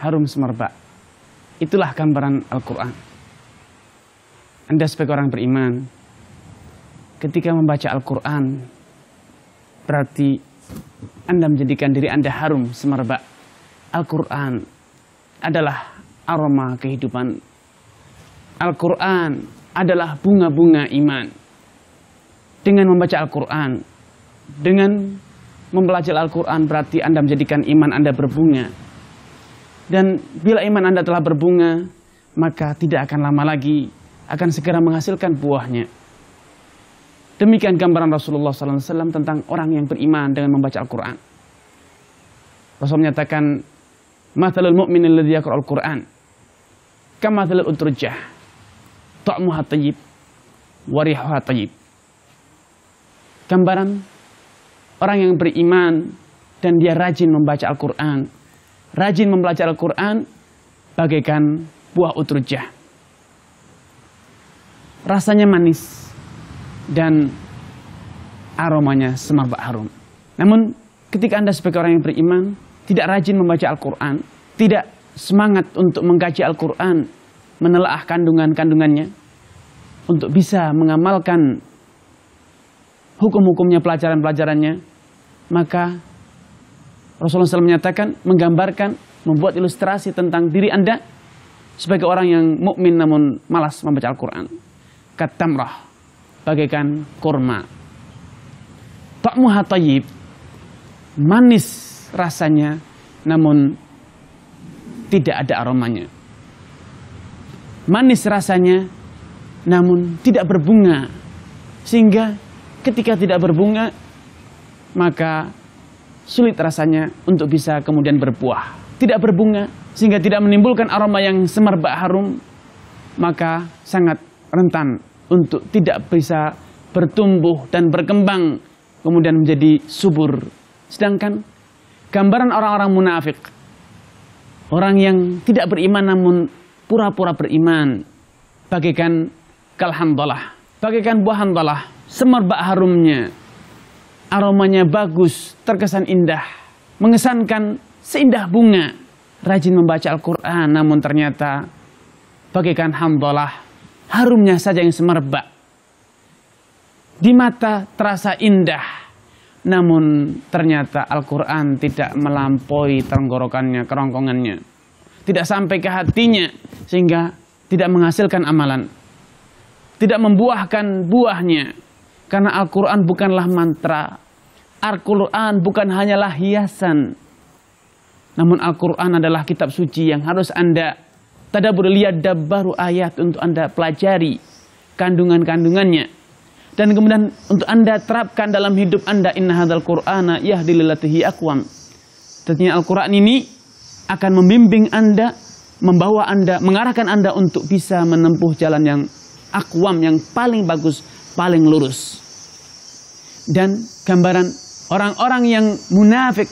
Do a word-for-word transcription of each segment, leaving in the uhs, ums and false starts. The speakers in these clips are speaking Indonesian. Harum Semerbak. Itulah gambaran Al-Quran. Anda sebagai orang beriman, ketika membaca Al-Quran, berarti Anda menjadikan diri Anda harum semerbak. Al-Quran adalah aroma kehidupan. Al-Quran adalah bunga-bunga iman. Dengan membaca Al-Quran, dengan mempelajari Al-Quran, berarti Anda menjadikan iman Anda berbunga. Dan bila iman Anda telah berbunga, maka tidak akan lama lagi akan segera menghasilkan buahnya. Demikian gambaran Rasulullah shallallahu alaihi wasallam tentang orang yang beriman dengan membaca Al-Quran. Rasul menyatakan, Mathalul mu'min alladhi yaqra'ul Quran, Kamathalul utrujah, Ta'muhatayib, Warihhatayib. Gambaran orang yang beriman dan dia rajin membaca Al-Quran, rajin mempelajari Al-Quran, bagaikan buah utrujah. Rasanya manis dan aromanya semerbak harum. Namun ketika Anda sebagai orang yang beriman tidak rajin membaca Al-Quran, tidak semangat untuk mengkaji Al-Quran, menelaah kandungan-kandungannya, untuk bisa mengamalkan hukum-hukumnya, pelajaran-pelajarannya, maka Rasulullah shallallahu alaihi wasallam menyatakan, menggambarkan, membuat ilustrasi tentang diri Anda sebagai orang yang mukmin namun malas membaca Al-Quran. Katamrah, bagaikan kurma. Ta'muhatayib, manis rasanya namun tidak ada aromanya. Manis rasanya namun tidak berbunga. Sehingga ketika tidak berbunga, maka sulit rasanya untuk bisa kemudian berbuah. Tidak berbunga, sehingga tidak menimbulkan aroma yang semerbak harum, maka sangat rentan untuk tidak bisa bertumbuh dan berkembang, kemudian menjadi subur. Sedangkan gambaran orang-orang munafik, orang yang tidak beriman namun pura-pura beriman, bagaikan kalhamdolah, bagaikan buah hanzalah, semerbak harumnya, aromanya bagus, terkesan indah, mengesankan seindah bunga. Rajin membaca Al-Quran, namun ternyata bagaikan hambalah, harumnya saja yang semerbak. Di mata terasa indah, namun ternyata Al-Quran tidak melampaui tenggorokannya, kerongkongannya, tidak sampai ke hatinya, sehingga tidak menghasilkan amalan, tidak membuahkan buahnya. Karena Al-Quran bukanlah mantra, Al-Quran bukan hanyalah hiasan, namun Al-Quran adalah kitab suci yang harus Anda tadabbur, liyadabbaru ayat, untuk Anda pelajari kandungan-kandungannya, dan kemudian untuk Anda terapkan dalam hidup Anda. Inna hadzal Qur'ana yahdililatihi akwam. Tentunya Al-Quran ini akan membimbing Anda, membawa Anda, mengarahkan Anda untuk bisa menempuh jalan yang akwam, yang paling bagus, paling lurus. Dan gambaran orang-orang yang munafik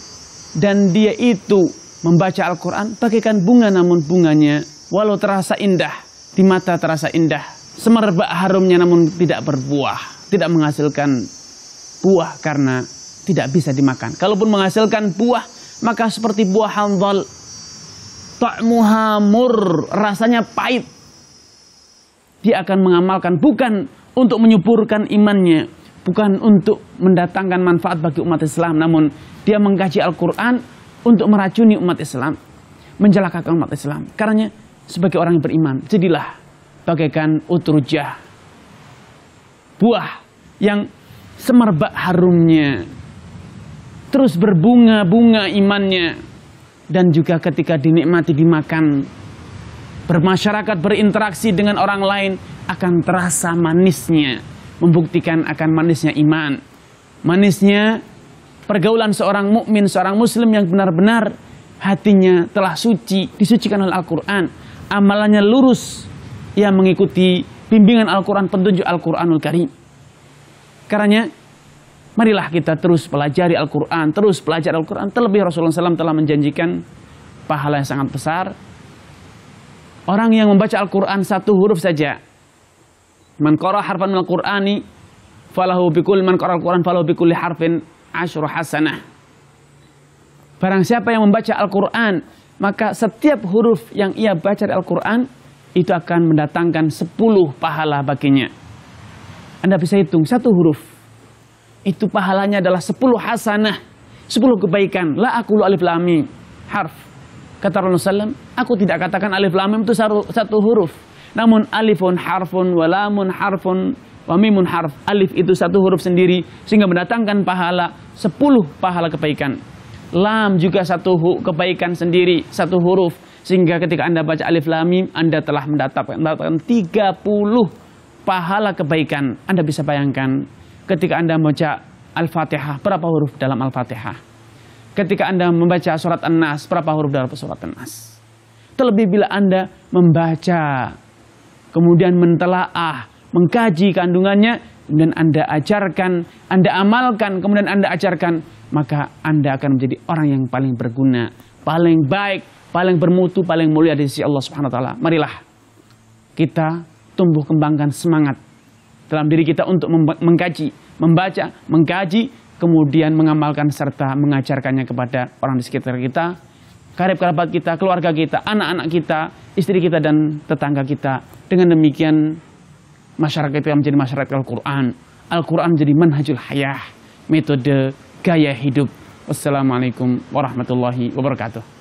dan dia itu membaca Al-Quran bagaikan bunga, namun bunganya walau terasa indah, di mata terasa indah, semerbak harumnya namun tidak berbuah, tidak menghasilkan buah karena tidak bisa dimakan. Kalaupun menghasilkan buah, maka seperti buah hanzal, tak muhamur, rasanya pahit. Dia akan mengamalkan bukan untuk menyuburkan imannya, bukan untuk mendatangkan manfaat bagi umat Islam, namun dia mengkaji Al-Quran untuk meracuni umat Islam, mencelakakan umat Islam. Karena sebagai orang yang beriman, jadilah bagaikan utrujah, buah yang semerbak harumnya, terus berbunga-bunga imannya, dan juga ketika dinikmati, dimakan, bermasyarakat, berinteraksi dengan orang lain, akan terasa manisnya, membuktikan akan manisnya iman, manisnya pergaulan seorang mukmin, seorang muslim yang benar-benar hatinya telah suci, disucikan oleh Al-Quran, amalannya lurus, yang mengikuti bimbingan Al-Quran, petunjuk Al-Quranul Karim. Karena marilah kita terus pelajari Al-Quran, terus pelajari Al-Quran, terlebih Rasulullah shallallahu alaihi wasallam telah menjanjikan pahala yang sangat besar. Orang yang membaca Al-Quran satu huruf saja, man qara harfan minal Qur'ani falahu bikulli, man qara al-Qur'an falahu bikulli harfin asyru hasanah. Barang siapa yang membaca Al-Quran maka setiap huruf yang ia baca di Al-Quran itu akan mendatangkan sepuluh pahala baginya. Anda bisa hitung, satu huruf itu pahalanya adalah sepuluh hasanah, sepuluh kebaikan. La aku lu alif lam mim harf. Kata Rasulullah, aku tidak katakan alif lam mim itu satu huruf, namun alifun harfun walamun harfun wamimun harf. Alif itu satu huruf sendiri sehingga mendatangkan pahala sepuluh pahala kebaikan. Lam juga satu hu, kebaikan sendiri, satu huruf, sehingga ketika Anda baca alif lam mim, Anda telah mendapatkan, mendapatkan tiga puluh pahala kebaikan. Anda bisa bayangkan ketika Anda membaca Al-Fatihah, berapa huruf dalam Al-Fatihah? Ketika Anda membaca surat An-Nas, berapa huruf dalam surat An-Nas? Terlebih bila Anda membaca, kemudian mentelaah, mengkaji kandungannya, kemudian Anda ajarkan, Anda amalkan, kemudian Anda ajarkan, maka Anda akan menjadi orang yang paling berguna, paling baik, paling bermutu, paling mulia di sisi Allah Subhanahu wa taala. Marilah kita tumbuh kembangkan semangat dalam diri kita untuk mengkaji, membaca, mengkaji, kemudian mengamalkan serta mengajarkannya kepada orang di sekitar kita, karib kerabat kita, keluarga kita, anak-anak kita, istri kita dan tetangga kita. Dengan demikian masyarakat kita menjadi masyarakat Al-Quran. Al-Quran menjadi manhajul hayah, metode gaya hidup. Wassalamualaikum warahmatullahi wabarakatuh.